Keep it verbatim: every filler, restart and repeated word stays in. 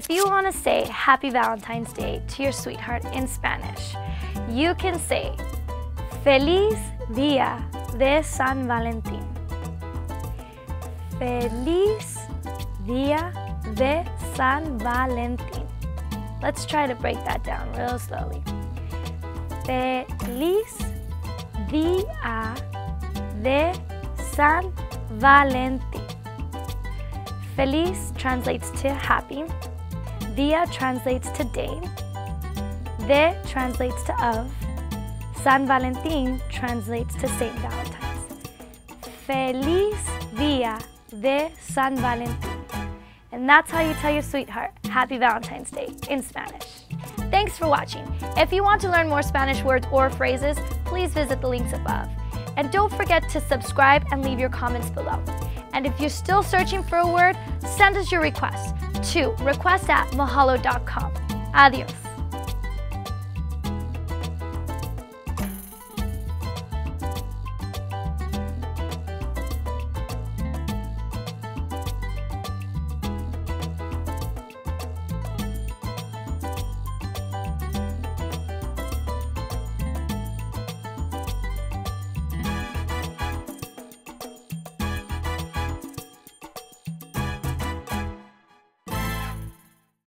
If you want to say Happy Valentine's Day to your sweetheart in Spanish, you can say Feliz Día de San Valentín. Feliz Día de San Valentín. Let's try to break that down real slowly. Feliz Día de San Valentín. Feliz translates to happy. Día translates to day. De translates to of. San Valentín translates to Saint Valentine's. Feliz Día de San Valentín. And that's how you tell your sweetheart Happy Valentine's Day in Spanish. Thanks for watching. If you want to learn more Spanish words or phrases, please visit the links above. And don't forget to subscribe and leave your comments below. And if you're still searching for a word, send us your request to request at mahalo dot com. Adios.